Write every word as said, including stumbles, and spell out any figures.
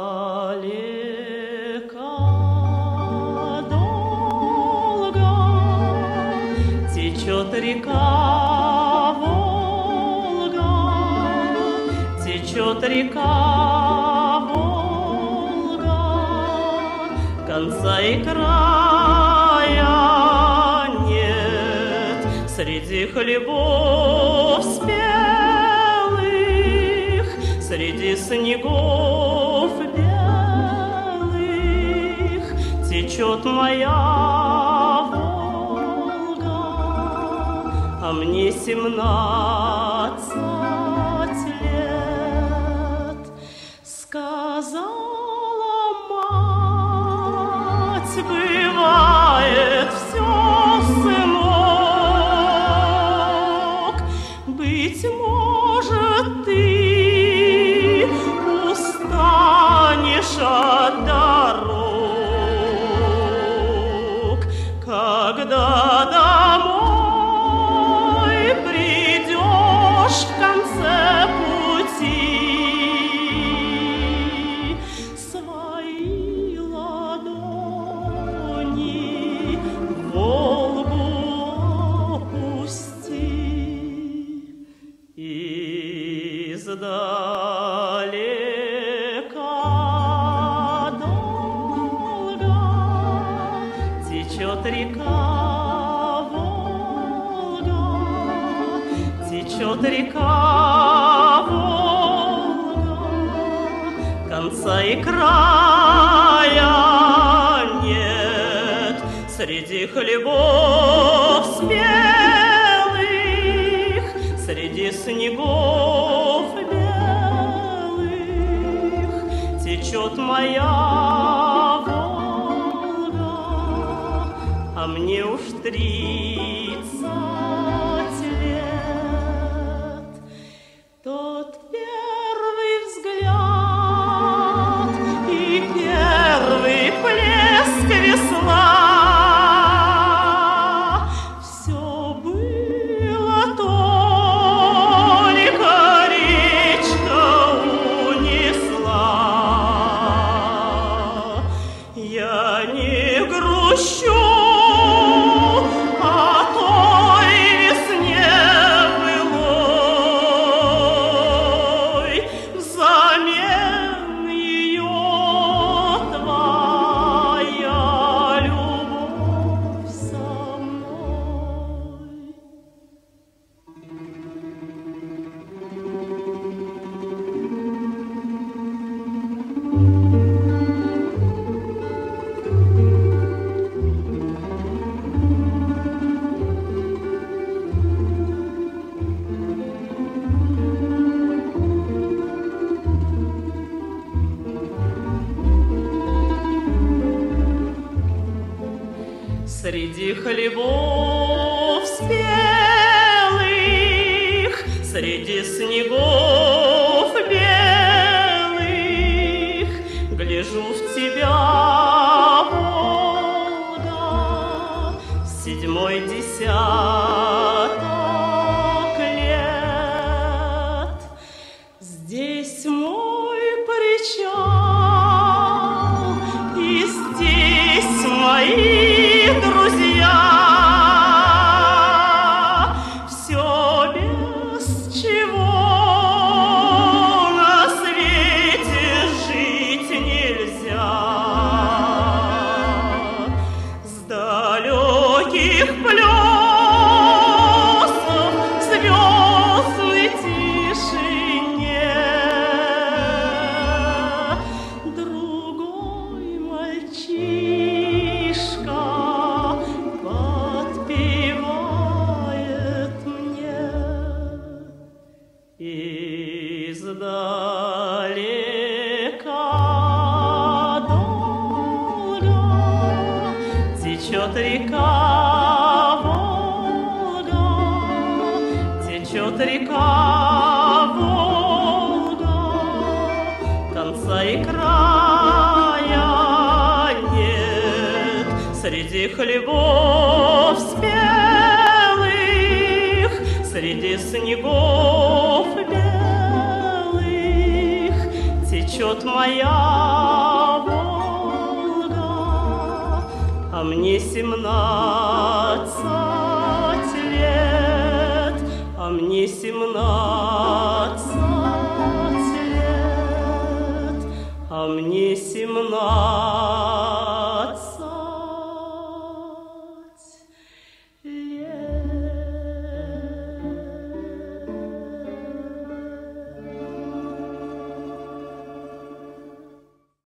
Издалека, долго течет река Волга, течет река Волга, конца и края нет среди хлебов спелых, среди снегов белых течет моя Волга, а мне семнадцать лет. Сказала мать, бывает все, сынок, быть может, ты от дорог, когда домой придешь в конце пути, свои ладони в Волгу опусти. Издалека течет река Волга, течет река Волга, конца и края нет среди хлебов спелых, среди снегов белых течет моя Волга. А мне уж тридцать лет. Тот первый взгляд и первый плеск весла, все было только речка унесла. Я не грущу среди хлебов спелых, среди снегов белых, гляжу в тебя, Волга, седьмой десяток лет. Здесь мой причал, и здесь мои друзья, все, без чего на свете жить нельзя. С далеких плесов звездной тишине другой мальчишка издалека, долго течет река Волга, течет река Волга, конца и края нет среди хлебов спелых, среди снегов белых течет моя мне семнадцать.